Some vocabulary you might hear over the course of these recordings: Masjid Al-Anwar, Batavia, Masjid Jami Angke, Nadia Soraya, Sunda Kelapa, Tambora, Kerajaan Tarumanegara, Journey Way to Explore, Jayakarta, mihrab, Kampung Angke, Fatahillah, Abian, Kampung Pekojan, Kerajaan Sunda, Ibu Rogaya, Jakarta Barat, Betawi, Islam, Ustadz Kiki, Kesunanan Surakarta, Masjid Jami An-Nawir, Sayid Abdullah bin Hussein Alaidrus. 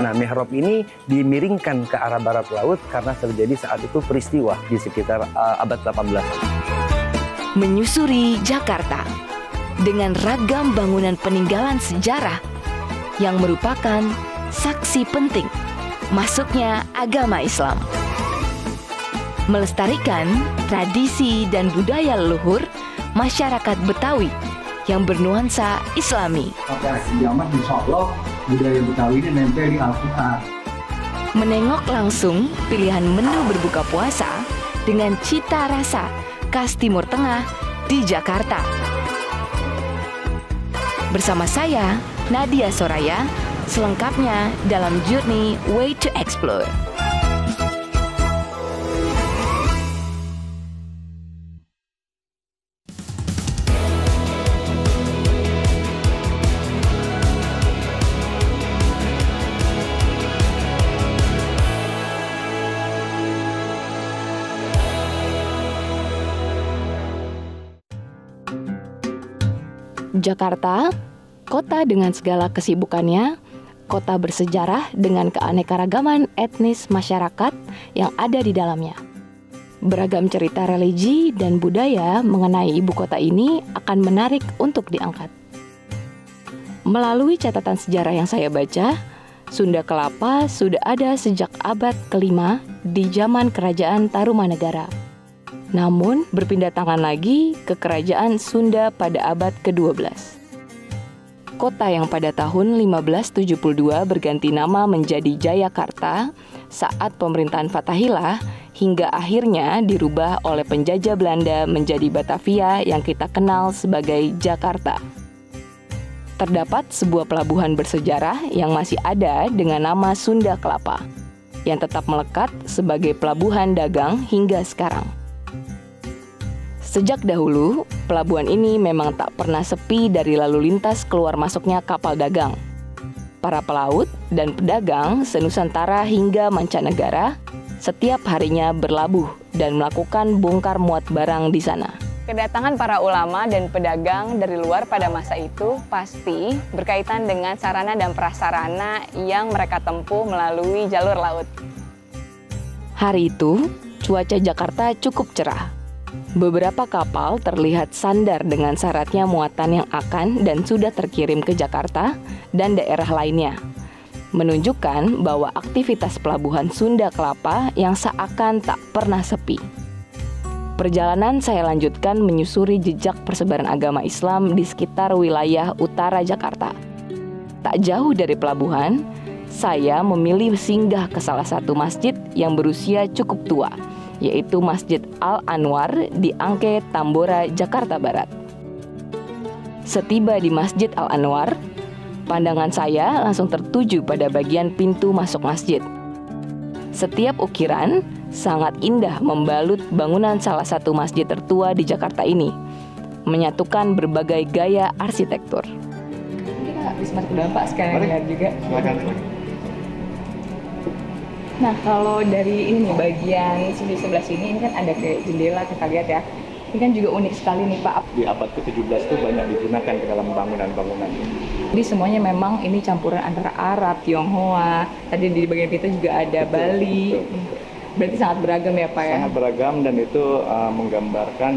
Nah, mihrab ini dimiringkan ke arah barat laut karena terjadi saat itu peristiwa di sekitar abad 18. Menyusuri Jakarta dengan ragam bangunan peninggalan sejarah yang merupakan saksi penting masuknya agama Islam. Melestarikan tradisi dan budaya leluhur masyarakat Betawi yang bernuansa Islami. Budaya Betawi ini nempel di Al-Quran. Menengok langsung pilihan menu berbuka puasa dengan cita rasa khas Timur Tengah di Jakarta. Bersama saya, Nadia Soraya, selengkapnya dalam Journey Way to Explore. Jakarta, kota dengan segala kesibukannya, kota bersejarah dengan keanekaragaman etnis masyarakat yang ada di dalamnya. Beragam cerita religi dan budaya mengenai ibu kota ini akan menarik untuk diangkat. Melalui catatan sejarah yang saya baca, Sunda Kelapa sudah ada sejak abad ke-5 di zaman Kerajaan Tarumanegara. Namun, berpindah tangan lagi ke Kerajaan Sunda pada abad ke-12. Kota yang pada tahun 1572 berganti nama menjadi Jayakarta saat pemerintahan Fatahillah hingga akhirnya dirubah oleh penjajah Belanda menjadi Batavia yang kita kenal sebagai Jakarta. Terdapat sebuah pelabuhan bersejarah yang masih ada dengan nama Sunda Kelapa, yang tetap melekat sebagai pelabuhan dagang hingga sekarang. Sejak dahulu, pelabuhan ini memang tak pernah sepi dari lalu lintas keluar masuknya kapal dagang. Para pelaut dan pedagang senusantara hingga mancanegara setiap harinya berlabuh dan melakukan bongkar muat barang di sana. Kedatangan para ulama dan pedagang dari luar pada masa itu pasti berkaitan dengan sarana dan prasarana yang mereka tempuh melalui jalur laut. Hari itu, cuaca Jakarta cukup cerah. Beberapa kapal terlihat sandar dengan syaratnya muatan yang akan dan sudah terkirim ke Jakarta dan daerah lainnya, menunjukkan bahwa aktivitas pelabuhan Sunda Kelapa yang seakan tak pernah sepi. Perjalanan saya lanjutkan menyusuri jejak persebaran agama Islam di sekitar wilayah utara Jakarta. Tak jauh dari pelabuhan, saya memilih singgah ke salah satu masjid yang berusia cukup tua, yaitu Masjid Al-Anwar di Angke, Tambora, Jakarta Barat. Setiba di Masjid Al-Anwar, pandangan saya langsung tertuju pada bagian pintu masuk masjid. Setiap ukiran sangat indah membalut bangunan salah satu masjid tertua di Jakarta ini, menyatukan berbagai gaya arsitektur. Kita habis masuk dulu, Pak, sekalian lihat juga. Silakan. Nah, kalau dari ini bagian sini sebelah sini ini kan ada kayak jendela kita lihat ya. Ini kan juga unik sekali nih, Pak. Di abad ke-17 itu banyak digunakan ke dalam bangunan-bangunan. Jadi semuanya memang ini campuran antara Arab, Tionghoa. Tadi di bagian pintu juga ada Bali. Betul. Berarti sangat beragam ya, Pak ya? Sangat beragam dan itu menggambarkan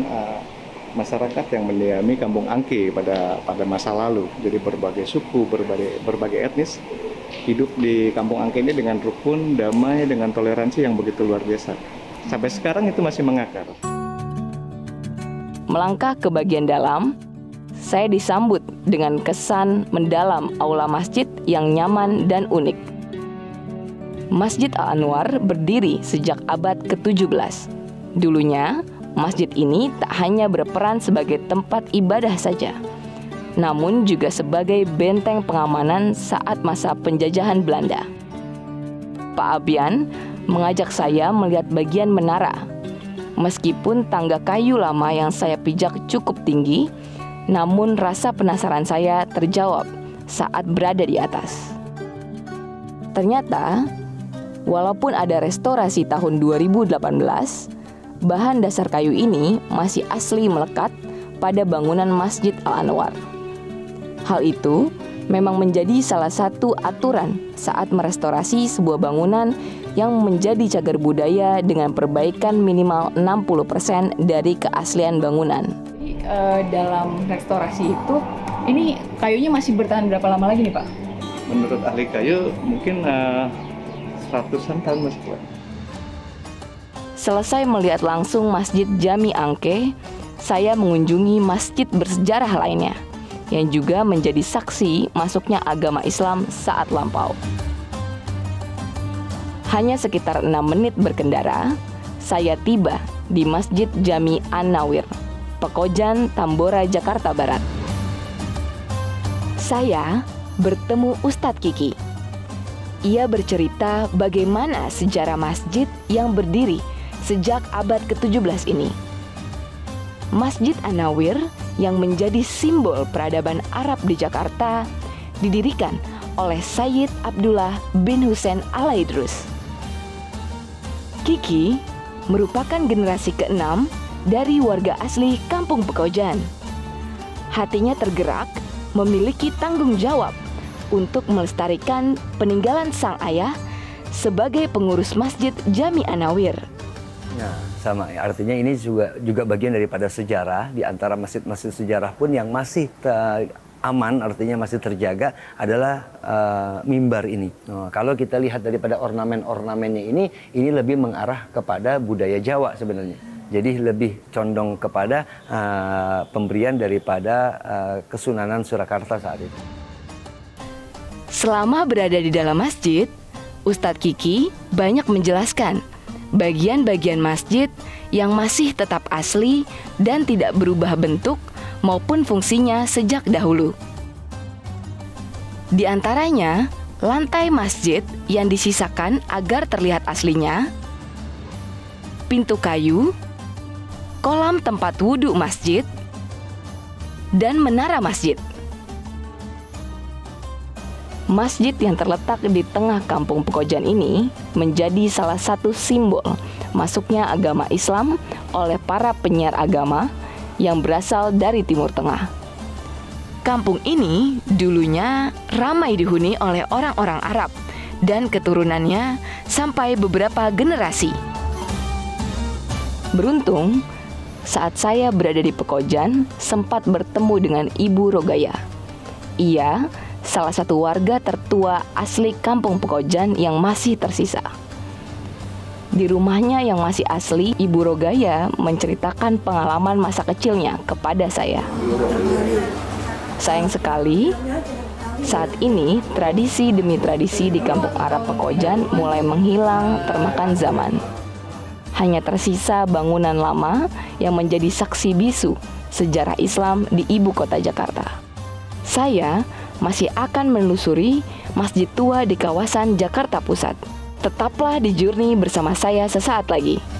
masyarakat yang mendiami Kampung Angke pada masa lalu. Jadi berbagai suku, berbagai etnis hidup di Kampung Angke ini dengan rukun, damai, dengan toleransi yang begitu luar biasa. Sampai sekarang itu masih mengakar. Melangkah ke bagian dalam, saya disambut dengan kesan mendalam aula masjid yang nyaman dan unik. Masjid Al-Anwar berdiri sejak abad ke-17. Dulunya, masjid ini tak hanya berperan sebagai tempat ibadah saja, namun juga sebagai benteng pengamanan saat masa penjajahan Belanda. Pak Abian mengajak saya melihat bagian menara. Meskipun tangga kayu lama yang saya pijak cukup tinggi, namun rasa penasaran saya terjawab saat berada di atas. Ternyata, walaupun ada restorasi tahun 2018, bahan dasar kayu ini masih asli melekat pada bangunan Masjid Al-Anwar. Hal itu memang menjadi salah satu aturan saat merestorasi sebuah bangunan yang menjadi cagar budaya dengan perbaikan minimal 60% dari keaslian bangunan. Jadi, dalam restorasi itu, ini kayunya masih bertahan berapa lama lagi nih Pak? Menurut ahli kayu mungkin 100-an tahun masih kuat. Selesai melihat langsung Masjid Jami Angke, saya mengunjungi masjid bersejarah lainnya yang juga menjadi saksi masuknya agama Islam saat lampau. Hanya sekitar 6 menit berkendara, saya tiba di Masjid Jami An-Nawir, Pekojan, Tambora, Jakarta Barat. Saya bertemu Ustadz Kiki. Ia bercerita bagaimana sejarah masjid yang berdiri sejak abad ke-17 ini. Masjid An-Nawir yang menjadi simbol peradaban Arab di Jakarta didirikan oleh Sayid Abdullah bin Hussein Alaidrus. Kiki merupakan generasi ke-6 dari warga asli Kampung Pekojan. Hatinya tergerak memiliki tanggung jawab untuk melestarikan peninggalan sang ayah sebagai pengurus Masjid Jami An-Nawir. Ya, sama ya. Artinya ini juga bagian daripada sejarah. Di antara masjid-masjid sejarah pun yang masih aman, artinya masih terjaga adalah mimbar ini. Nah, kalau kita lihat daripada ornamen-ornamennya ini lebih mengarah kepada budaya Jawa sebenarnya. Jadi lebih condong kepada pemberian daripada Kesunanan Surakarta saat itu. Selama berada di dalam masjid, Ustadz Kiki banyak menjelaskan bagian-bagian masjid yang masih tetap asli dan tidak berubah bentuk maupun fungsinya sejak dahulu. Di antaranya, lantai masjid yang disisakan agar terlihat aslinya, pintu kayu, kolam tempat wudhu masjid, dan menara masjid. Masjid yang terletak di tengah Kampung Pekojan ini menjadi salah satu simbol masuknya agama Islam oleh para penyiar agama yang berasal dari Timur Tengah. Kampung ini dulunya ramai dihuni oleh orang-orang Arab dan keturunannya sampai beberapa generasi. Beruntung, saat saya berada di Pekojan sempat bertemu dengan Ibu Rogaya. Ia salah satu warga tertua asli Kampung Pekojan yang masih tersisa. Di rumahnya yang masih asli, Ibu Rogaya menceritakan pengalaman masa kecilnya kepada saya. Sayang sekali, saat ini tradisi demi tradisi di Kampung Arab Pekojan mulai menghilang termakan zaman. Hanya tersisa bangunan lama yang menjadi saksi bisu sejarah Islam di ibu kota Jakarta. Saya masih akan menelusuri masjid tua di kawasan Jakarta Pusat. Tetaplah di Journey bersama saya sesaat lagi.